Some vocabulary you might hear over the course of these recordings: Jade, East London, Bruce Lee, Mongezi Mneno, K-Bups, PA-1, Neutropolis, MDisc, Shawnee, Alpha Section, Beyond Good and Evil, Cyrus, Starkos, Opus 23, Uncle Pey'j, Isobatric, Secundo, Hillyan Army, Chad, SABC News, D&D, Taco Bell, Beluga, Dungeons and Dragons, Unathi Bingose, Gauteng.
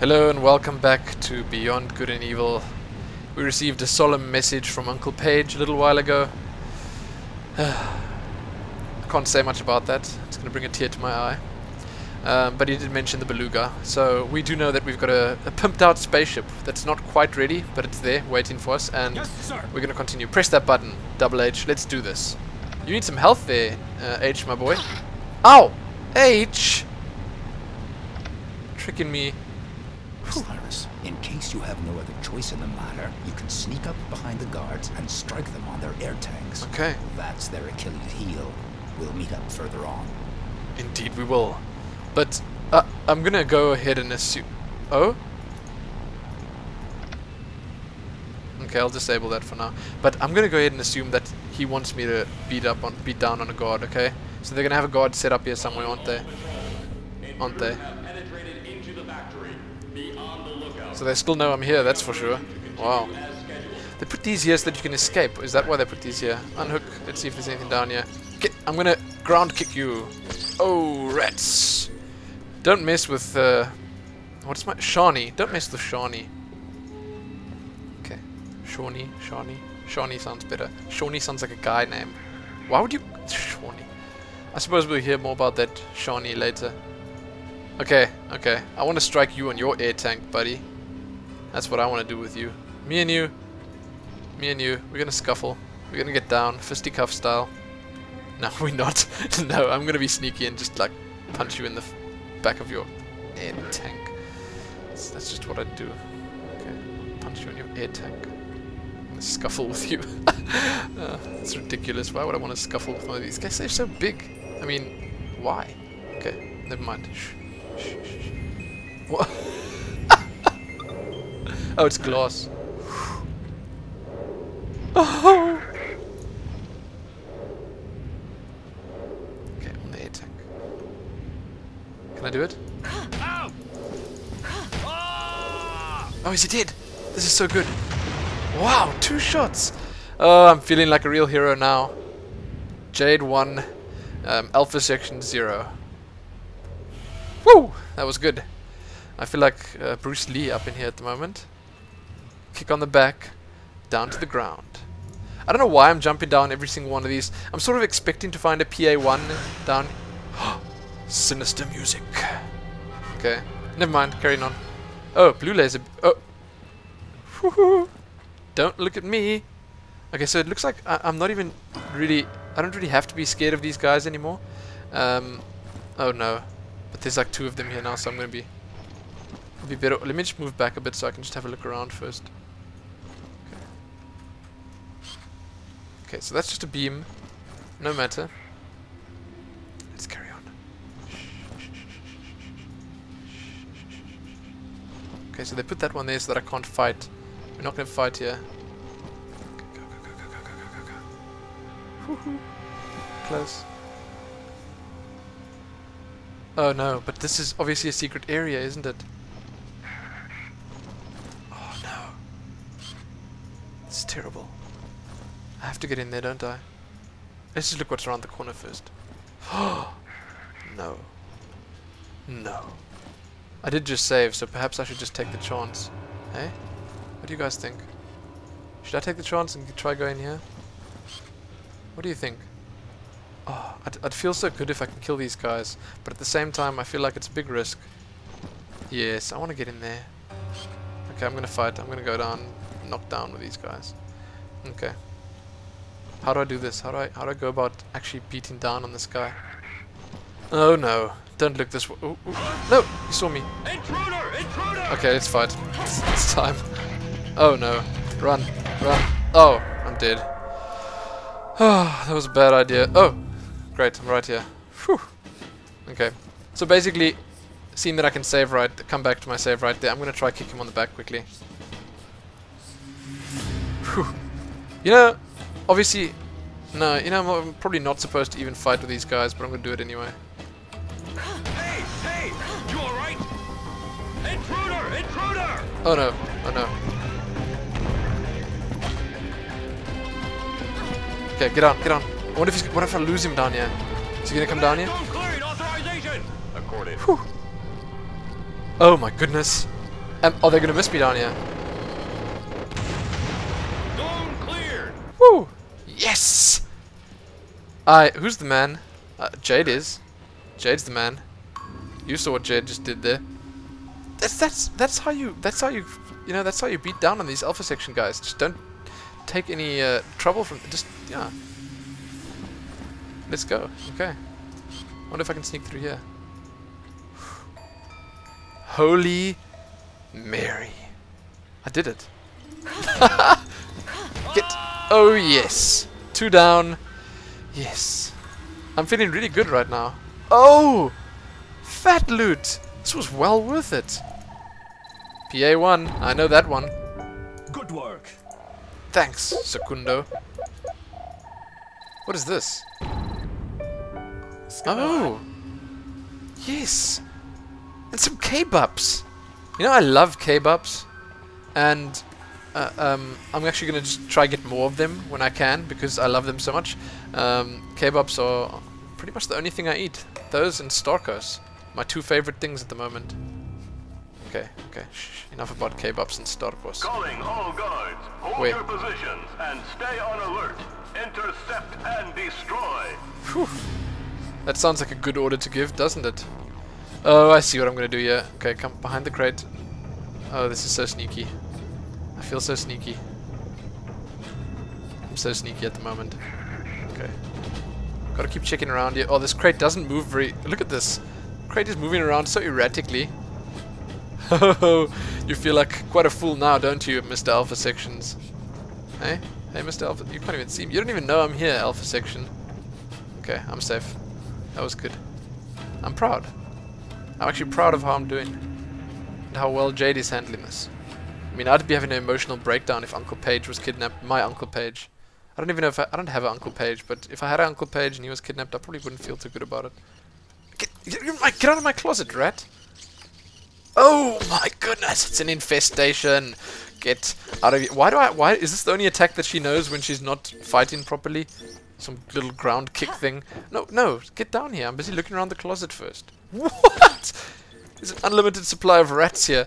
Hello and welcome back to Beyond Good and Evil. We received a solemn message from Uncle Pey'j a little while ago. I can't say much about that. It's going to bring a tear to my eye. But he did mention the Beluga. So we do know that we've got a pimped out spaceship that's not quite ready, but it's there waiting for us. And yes, we're going to continue. Press that button, Double H. Let's do this. You need some health there, H, my boy. Ow! H! Tricking me. Cyrus, in case you have no other choice in the matter, you can sneak up behind the guards and strike them on their air tanks. Okay. That's their Achilles heel. We'll meet up further on. Indeed we will. But, I'm gonna go ahead and assume... Oh? Okay, I'll disable that for now. But I'm gonna go ahead and assume that he wants me to beat down on a guard, okay? So they're gonna have a guard set up here somewhere, aren't they? Aren't they? So they still know I'm here, that's for sure. Wow. They put these here so that you can escape. Is that why they put these here? Unhook. Let's see if there's anything down here. Okay, I'm gonna ground kick you. Oh, rats. Don't mess with... what's my... Shawnee. Don't mess with Shawnee. Okay. Shawnee. Shawnee. Shawnee sounds better. Shawnee sounds like a guy name. Why would you... Shawnee. I suppose we'll hear more about that Shawnee later. Okay. Okay. I want to strike you on your air tank, buddy. That's what I want to do with you. Me and you. Me and you. We're going to scuffle. We're going to get down. Fisticuff style. No, we're not. No, I'm going to be sneaky and just, like, punch you in the back of your air tank. That's just what I do. Okay. Punch you in your air tank. I'm going to scuffle with you. That's ridiculous. Why would I want to scuffle with one of these guys? They're so big. I mean, why? Okay. Never mind. Shh. Shh. Shh. What? Oh, it's glass. Oh. Okay, on the air tank. Can I do it? Oh, is he dead? This is so good. Wow, 2 shots. Oh, I'm feeling like a real hero now. Jade 1, Alpha Section 0. Woo! That was good. I feel like Bruce Lee up in here at the moment. Kick on the back, down to the ground. I don't know why I'm jumping down every single one of these. I'm sort of expecting to find a PA-1 down. Sinister music. Okay, never mind, carrying on. Oh, blue laser. Oh. Don't look at me. Okay, so it looks like I'm not even really... I don't really have to be scared of these guys anymore. Oh no. But there's like 2 of them here now, so I'm gonna be... It'll be better. Let me just move back a bit so I can just have a look around first. Okay, so that's just a beam. No matter. Let's carry on. Okay, so they put that one there so that I can't fight. We're not going to fight here. Go, go, go, go, go, go, go, go. Woohoo. Close. Oh no, but this is obviously a secret area, isn't it? It's terrible. I have to get in there, don't I? Let's just look what's around the corner first. Oh no. No. I did just save, so perhaps I should just take the chance. Hey? What do you guys think? Should I take the chance and try going here? What do you think? Oh, I'd feel so good if I can kill these guys, but at the same time I feel like it's a big risk. Yes, I want to get in there. Okay, I'm gonna fight. I'm gonna go down. Knocked down with these guys. Okay. How do I do this? How do I go about actually beating down on this guy? Oh no! Don't look this way. Ooh, ooh. No! You saw me. Intruder! Intruder! Okay, let's fight. It's time. Oh no! Run! Run! Oh, I'm dead. Oh, that was a bad idea. Oh, great! I'm right here. Whew. Okay. So basically, seeing that I can save right, come back to my save right there. I'm gonna try kick him on the back quickly. You know, obviously, no, you know, I'm probably not supposed to even fight with these guys, but I'm going to do it anyway. Hey, hey, you alright? Intruder, intruder! Oh no, oh no. Okay, get on, get on. I wonder if he's, what if I lose him down here? Is he going to come down here? Whew. Oh my goodness. Oh, they're gonna misspeed on you. Zone cleared. Woo! Yes! Alright, who's the man? Jade is. Jade's the man. You saw what Jade just did there. That's how you beat down on these Alpha Section guys. Just don't take any trouble from. Just yeah. Let's go. Okay. Wonder if I can sneak through here. Holy Mary! I did it. Get. Oh yes. 2 down. Yes. I'm feeling really good right now. Oh, fat loot. This was well worth it. PA-1, I know that one. Good work. Thanks, Secundo. What is this? Oh! Yes! And some K-Bups! You know, I love K-Bups. And I'm actually going to just try get more of them when I can, because I love them so much. K-Bups are pretty much the only thing I eat. Those and Starkos. My 2 favorite things at the moment. Okay, okay. Shh, enough about K-Bups and Starkos. Calling all guards. Hold your positions and stay on alert. Intercept and destroy. Whew. That sounds like a good order to give, doesn't it? Oh, I see what I'm gonna do here. Okay, come behind the crate. Oh, this is so sneaky. I feel so sneaky. I'm so sneaky at the moment. Okay. Gotta keep checking around here. Oh, this crate doesn't move very... Look at this. Crate is moving around so erratically. Oh, you feel like quite a fool now, don't you, Mr. Alpha Sections? Hey? Hey, Mr. Alpha... You can't even see me. You don't even know I'm here, Alpha Section. Okay, I'm safe. That was good. I'm proud. I'm actually proud of how I'm doing. And how well Jade is handling this. I mean, I'd be having an emotional breakdown if Uncle Pey'j was kidnapped. My Uncle Pey'j. I don't even know if I don't have an Uncle Pey'j, but if I had an Uncle Pey'j and he was kidnapped, I probably wouldn't feel too good about it. Get out of my closet, rat! Oh my goodness, it's an infestation! Get out of here. Why is this the only attack that she knows when she's not fighting properly? Some little ground kick thing. No, no, get down here. I'm busy looking around the closet first. What? There's an unlimited supply of rats here.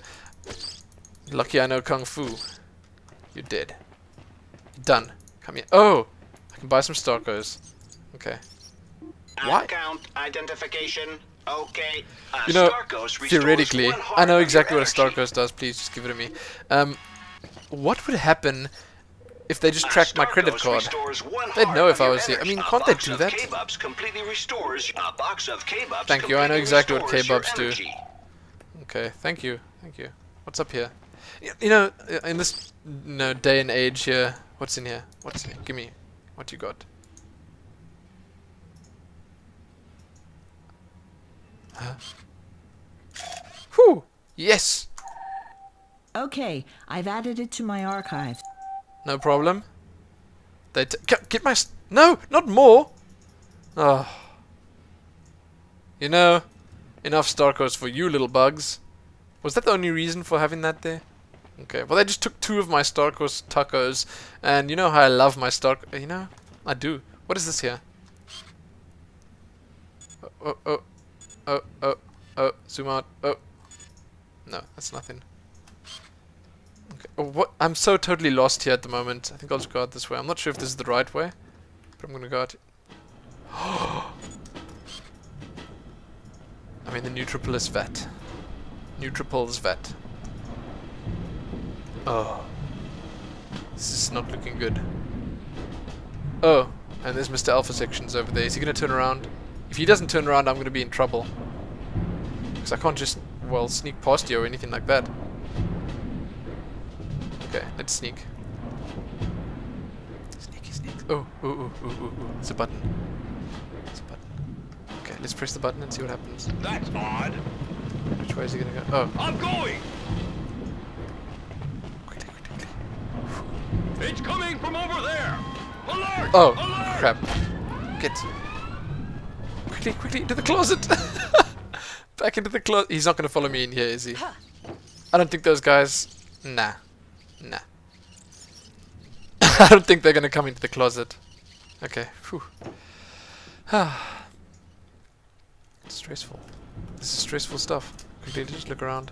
Lucky I know Kung Fu. You're dead. Done. Come here. Oh! I can buy some Starkos. Okay. Why? Account identification. Okay. You know, theoretically, I know exactly what a Starkos does. Please just give it to me. What would happen if they just tracked my credit card? They'd know if I was here. I mean, can't they do that? Thank you. I know exactly what K-Bups do. Okay. Thank you. Thank you. What's up here? You know, in this day and age here, what's in here? What's in here? Give me what you got. Huh? Whew! Yes! Okay, I've added it to my archive. No problem. They get my... No! Not more! Oh. You know, enough Starkos for you little bugs. Was that the only reason for having that there? Okay, well they just took 2 of my Starkos tacos, and you know how I love my Starkos... You know, I do. What is this here? Oh, zoom out. Oh. No, that's nothing. Okay. Oh, what? I'm so totally lost here at the moment. I think I'll just go out this way. I'm not sure if this is the right way, but I'm going to go out. I mean, the Neutropolis vat. Neutropolis vat. Oh. This is not looking good. Oh, and there's Mr. Alpha Sections over there. Is he going to turn around? If he doesn't turn around, I'm going to be in trouble. Because I can't just, well, sneak past you or anything like that. Okay, let's sneak. Sneaky sneak. Oh, ooh, ooh, ooh, ooh, ooh. It's a button. It's a button. Okay, let's press the button and see what happens. That's odd. Which way is he going to go? Oh. I'm going! Quickly, quickly, quickly. It's coming from over there! Alert! Oh, alert! Crap. Get... Quickly, quickly, into the closet! Back into the closet. He's not going to follow me in here, is he? I don't think those guys... Nah. Nah. I don't think they're going to come into the closet. Okay. Phew. It's stressful. This is stressful stuff. Quickly, just look around.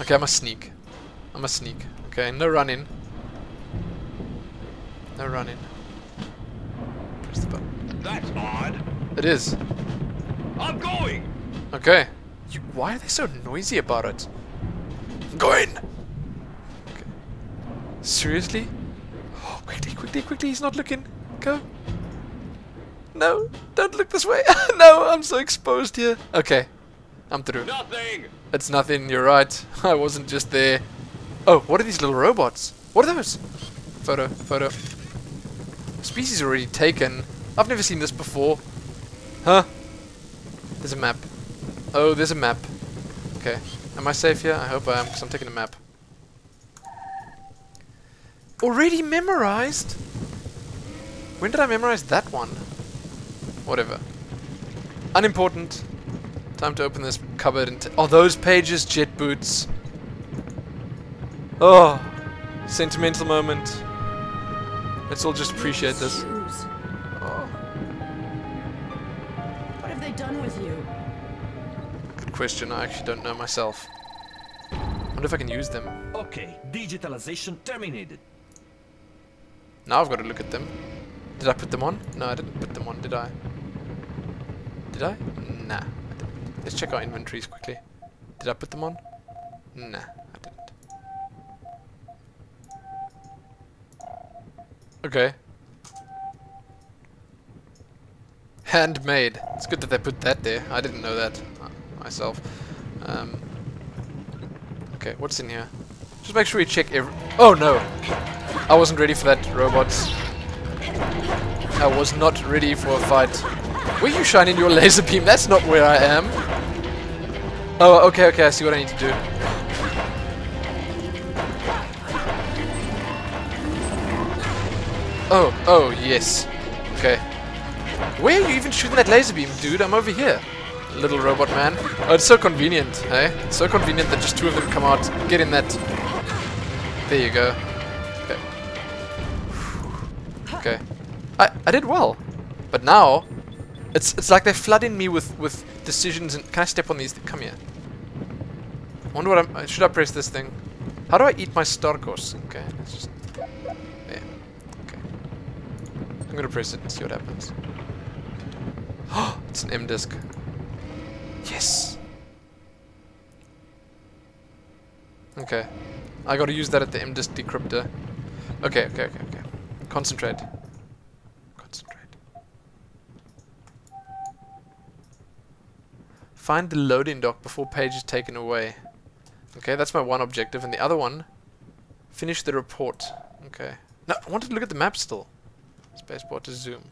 Okay, I'm a sneak. Okay, no running. Where's the button? That's odd. It is. I'm going. Okay. Why are they so noisy about it? I'm going. Okay. Seriously? Oh, quickly! He's not looking. Go. No, don't look this way. No, I'm so exposed here. Okay, I'm through. Nothing. It's nothing. You're right. I wasn't just there. Oh, what are these little robots? What are those? Photo. Species already taken. I've never seen this before. Huh? There's a map. Oh, there's a map. Okay. Am I safe here? I hope I am, because I'm taking a map. Already memorized? When did I memorize that one? Whatever. Unimportant. Time to open this cupboard and... Oh, those pages, jet boots. Oh. Sentimental moment. Let's all just appreciate this. Oh. What have they done with you? Good question. I actually don't know myself. I wonder if I can use them. Okay, digitalization terminated. Now I've got to look at them. Did I put them on? No, I didn't put them on, did I? Did I? Nah. I didn't. Let's check our inventories quickly. Did I put them on? Nah, I didn't. Okay. Handmade. It's good that they put that there. I didn't know that myself. Okay, what's in here? Just make sure you check every... Oh, no! I wasn't ready for that, robots. I was not ready for a fight. Were you shining your laser beam? That's not where I am. Oh, okay, I see what I need to do. Oh, yes. Okay. Where are you even shooting that laser beam, dude? I'm over here. Little robot man. Oh, it's so convenient, eh? It's so convenient that just two of them come out. Get in that. There you go. Okay. I did well. But now it's like they're flooding me with decisions and can I step on these? Come here. I wonder what I'm should I press this thing? How do I eat my Starkos? Okay, let's just there. Okay. I'm gonna press it and see what happens. Oh, it's an MDisc. Yes. Okay. I gotta use that at the MDisc decryptor. Okay. Concentrate. Find the loading dock before Pey'j is taken away. Okay, that's my one objective. And the other one, finish the report. Okay. No, I wanted to look at the map still. Spacebar to zoom.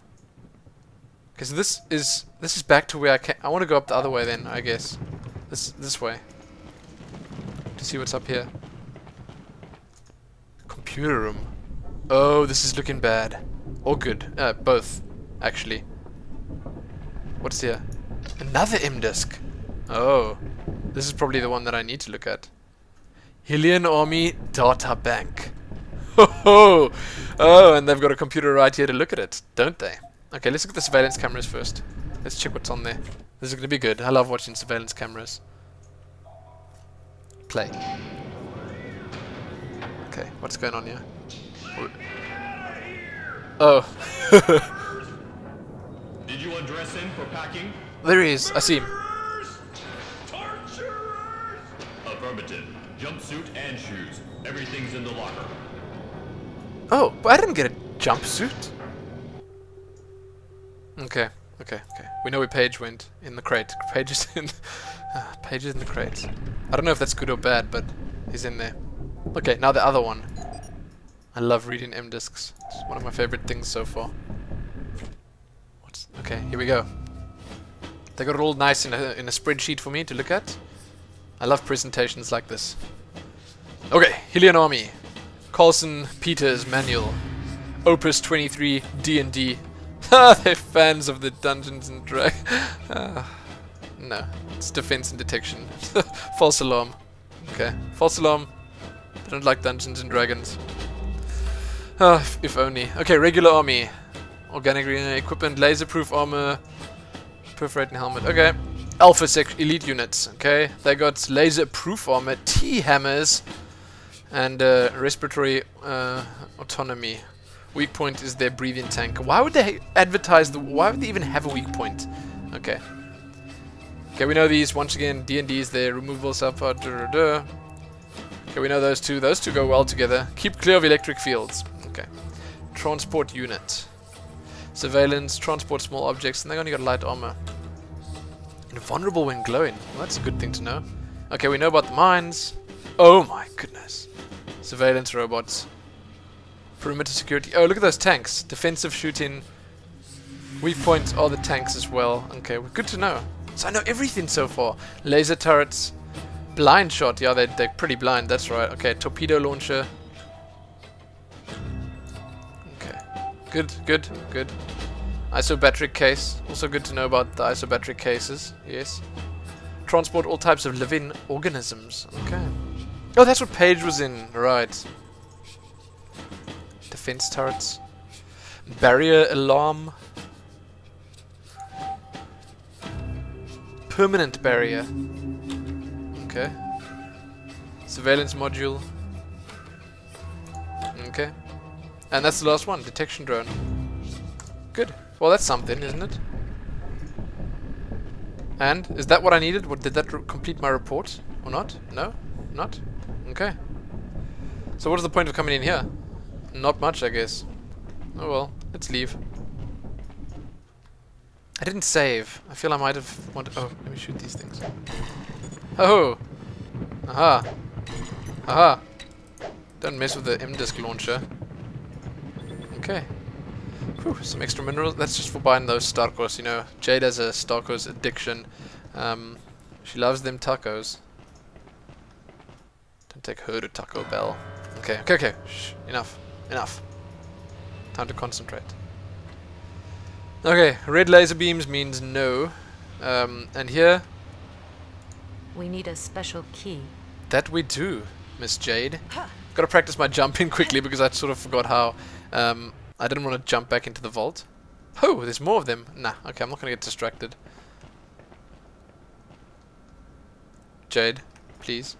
Okay, so this is back to where I came. I want to go up the other way then, I guess. This way. To see what's up here. Computer room. Oh, this is looking bad. Or good. Both, actually. What's here? Another MDisc. Oh. This is probably the one that I need to look at. Hillyan Army Data Bank. Ho ho! Oh, and they've got a computer right here to look at it, don't they? Okay, let's look at the surveillance cameras first. Let's check what's on there. This is going to be good. I love watching surveillance cameras. Play. Okay, what's going on here? Oh. Did you address him for packing? There he is. I see him. Torturers! Affirmative. Jumpsuit and shoes. Everything's in the locker. Oh, but I didn't get a jumpsuit. Okay. We know where Pey'j went. In the crate. Pey'j is in the crate. I don't know if that's good or bad, but he's in there. Okay, now the other one. I love reading MDiscs. It's one of my favorite things so far. Okay, here we go. They got it all nice in a spreadsheet for me to look at. I love presentations like this. Okay, Hillyan Army. Carlson Peters Manual. Opus 23 D&D. Ha! They're fans of the Dungeons and Dragons. No, it's defense and detection. False alarm. Okay, false alarm. They don't like Dungeons and Dragons. If only. Okay, regular army. Organic equipment, laser-proof armor, perforating helmet. Okay. Alpha Section elite units, okay? They got laser proof armor, T-hammers, and respiratory autonomy. Weak point is their breathing tank. Why would they advertise the... Why would they even have a weak point? Okay. Okay, we know these. Once again, D&D's there. Removal, self-power, duh. Okay, we know those two. Those two go well together. Keep clear of electric fields. Okay. Transport unit. Surveillance, transport small objects, and they only got light armor. Invulnerable when glowing. Well, that's a good thing to know. Okay, we know about the mines. Oh my goodness. Surveillance robots. Perimeter security. Oh, look at those tanks. Defensive shooting. Weak points are the tanks as well. Okay, well, good to know. So I know everything so far. Laser turrets. Blind shot. Yeah, they're pretty blind. That's right. Okay, torpedo launcher. Okay. Good, good, good. Isobatric case. Also good to know about the isobatric cases. Yes. Transport all types of living organisms. Okay. Oh, that's what Pey'j was in. Right. Defense turrets. Barrier alarm. Permanent barrier. Okay. Surveillance module. Okay. And that's the last one. Detection drone. Good. Well, that's something, isn't it? And is that what I needed? What, did that complete my report? Or not? No? Not? Okay. So what is the point of coming in here? Not much, I guess. Oh well. Let's leave. I didn't save. I feel I might have wanted... Oh, let me shoot these things. Oh! Aha! Aha! Don't mess with the MDisc launcher. Okay. Whew, some extra minerals. That's just for buying those Starkos, you know. Jade has a Starkos addiction. She loves them tacos. Don't take her to Taco Bell. Okay, okay, okay. Shh. Enough. Enough. Time to concentrate. Okay, red laser beams means no. And here... We need a special key. That we do, Miss Jade. Gotta practice my jumping quickly because I sort of forgot how. I didn't want to jump back into the vault. Oh, there's more of them. Nah, okay, I'm not gonna get distracted. Jade, please.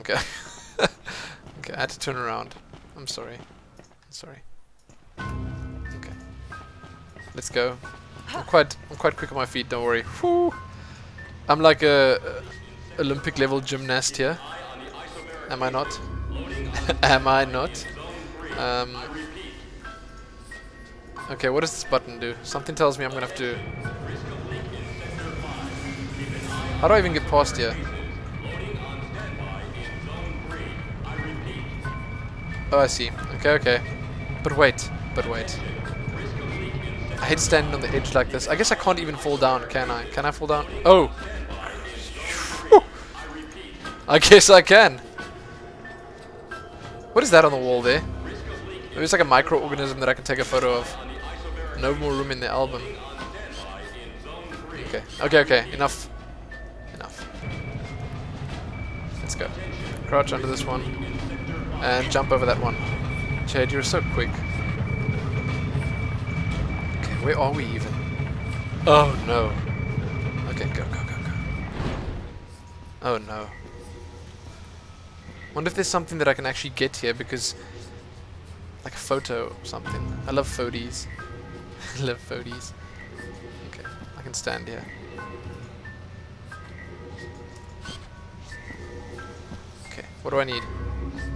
Okay. Okay, I had to turn around. I'm sorry. I'm sorry. Okay. Let's go. I'm quite quick on my feet, don't worry. Whew. I'm like a Olympic level gymnast here. Am I not? Am I not? Okay, what does this button do? Something tells me I'm gonna have to... How do I even get past here? Oh, I see. Okay, okay. But wait. But wait. I hate standing on the edge like this. I guess I can't even fall down, can I? Can I fall down? Oh! I guess I can. What is that on the wall there? Maybe it's like a microorganism that I can take a photo of. No more room in the album. Okay. Okay, okay. Enough. Enough. Let's go. Crouch under this one. And jump over that one. Chad, you're so quick. Okay, where are we even? Oh, no. Okay, go, go, go, go. Oh, no. Wonder if there's something that I can actually get here, because like a photo or something. I love photies. I love photies. Okay, I can stand here. Okay, what do I need?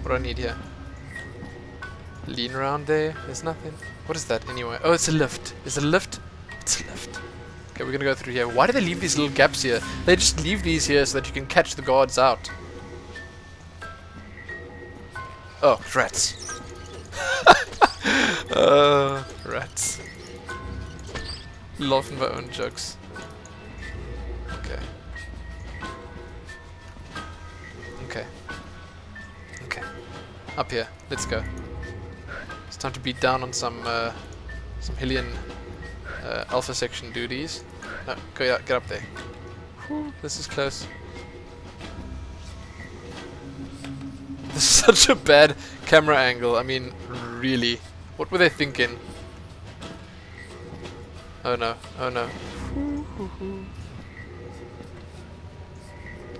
What do I need here? Lean around there. There's nothing. What is that anyway? Oh, it's a lift. Is it a lift? It's a lift. Okay, we're gonna go through here. Why do they leave these little gaps here? They just leave these here so that you can catch the guards out. Oh, rats. Rats. Laughing my own jokes. Okay. Okay. Okay. Up here. Let's go. It's time to beat down on some Hillyan Alpha Section duties. No, go out, get up there. Whew, this is close. Such a bad camera angle. I mean, really. What were they thinking? Oh no. Oh no.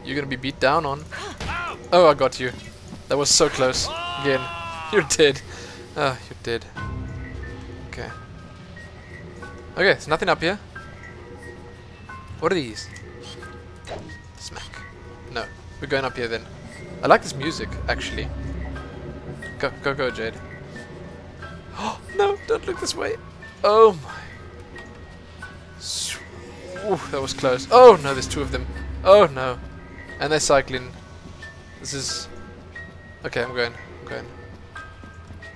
You're gonna be beat down on. Oh, I got you. That was so close. Again. You're dead. Oh, you're dead. Okay. Okay, there's nothing up here. What are these? Smack. No. We're going up here then. I like this music, actually. Go, go, go, Jade. Oh, no, don't look this way. Oh, my. Ooh, that was close. Oh, no, there's two of them. Oh, no. And they're cycling. This is... Okay, I'm going. I'm going.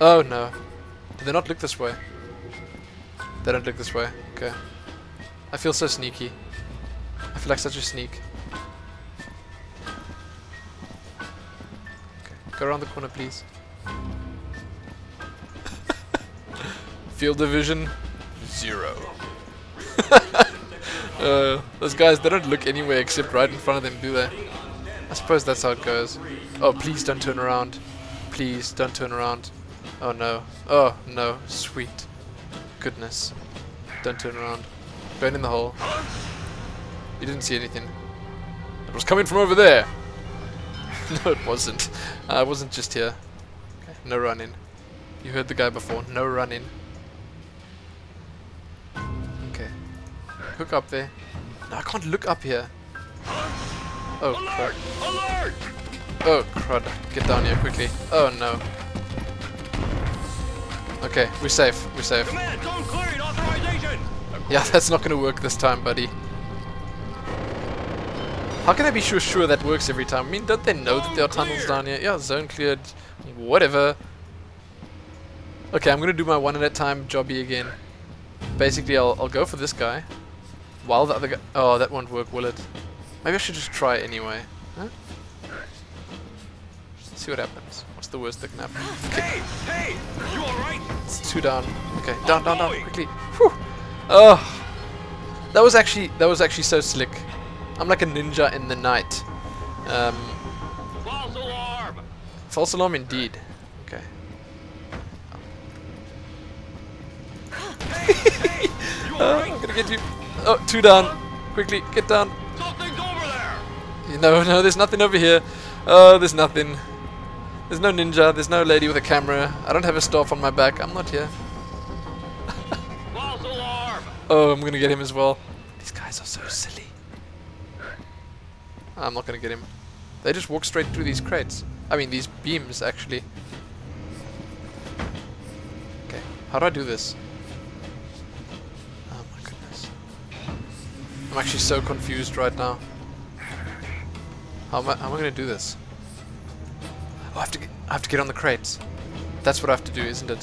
Oh, no. Do they not look this way? They don't look this way. Okay. I feel so sneaky. I feel like such a sneak. Okay, go around the corner, please. Field division, 0. Those guys, they don't look anywhere except right in front of them, do they? I suppose that's how it goes. Oh, please don't turn around. Please don't turn around. Oh, no. Oh, no. Sweet. Goodness. Don't turn around. Going in the hole. You didn't see anything. It was coming from over there. No, it wasn't. I wasn't just here. Okay. No running. You heard the guy before. No running. Okay. Hook up there. No, I can't look up here. Oh, crud. Alert! Oh, crud. Get down here quickly. Oh, no. Okay, we're safe. We're safe. Command, zone cleared, authorization. Yeah, that's not going to work this time, buddy. How can I be sure that works every time? I mean, don't they know that there are tunnels down here? Yeah, zone cleared. Whatever. Okay, I'm going to do my one at a time jobby again. Basically, I'll go for this guy. While the other guy... Oh, that won't work, will it? Maybe I should just try it anyway. Huh? Let's see what happens. What's the worst that can happen? Okay. Hey, hey, you all right? It's two down. Okay, down, down, down, quickly. Whew. Oh, that was actually so slick. I'm like a ninja in the night. False alarm. False alarm, indeed. Okay. Hey, hey, you all right? I'm gonna get you. Oh, two down. Quickly, get down. Something's over there. No, no, there's nothing over here. Oh, there's nothing. There's no ninja. There's no lady with a camera. I don't have a staff on my back. I'm not here. False alarm. Oh, I'm gonna get him as well. These guys are so silly. I'm not gonna get him. They just walk straight through these crates. I mean, these beams, actually. Okay, how do I do this? Oh my goodness. I'm actually so confused right now. How am I gonna do this? Oh, I have to get on the crates. That's what I have to do, isn't it?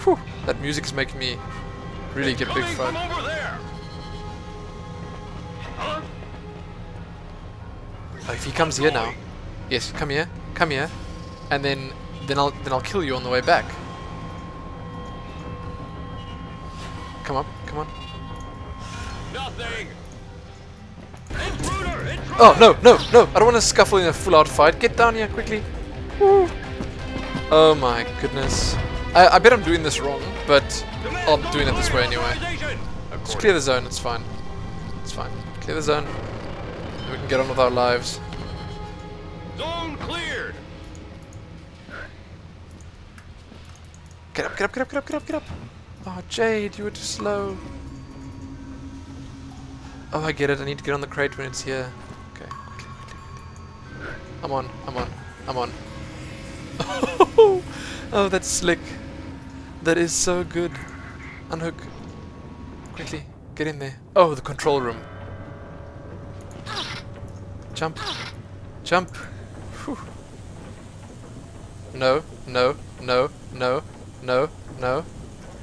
Whew, that music is making me really get big fun. Oh, if he comes here now, yes, come here, and then I'll kill you on the way back. Come up, come on. Nothing. Intruder, intruder. Oh no, no, no! I don't want to scuffle in a full-out fight. Get down here quickly. Woo. Oh my goodness! I bet I'm doing this wrong, but I'm doing it this way anyway. Just clear the zone. It's fine. It's fine. Clear the zone. We can get on with our lives. Zone cleared. Get up, get up, get up, get up, get up, get up. Oh, Jade, you were too slow. Oh, I get it. I need to get on the crate when it's here. Okay. I'm on. I'm on. I'm on. Oh, that's slick. That is so good. Unhook. Quickly. Get in there. Oh, the control room. Jump. Jump. Whew. No, no, no, no, no, no,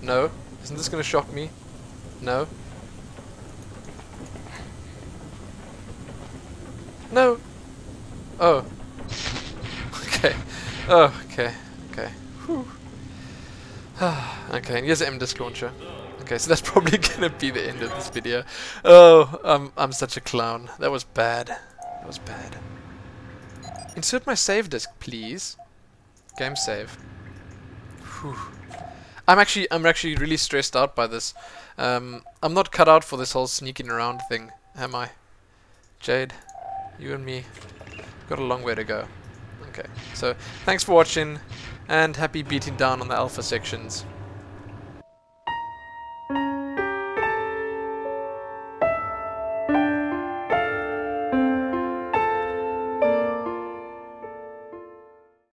no. Isn't this going to shock me? No. No. Oh. Okay. Oh, okay. Okay. Whew. Okay, and here's the MDisc launcher. Okay, so that's probably gonna be the end of this video. Oh, I'm such a clown. That was bad. That was bad. Insert my save disc, please. Game save. Whew. I'm actually really stressed out by this. I'm not cut out for this whole sneaking around thing, am I? Jade, you and me got a long way to go. Okay, so thanks for watching, and happy beating down on the Alpha Sections.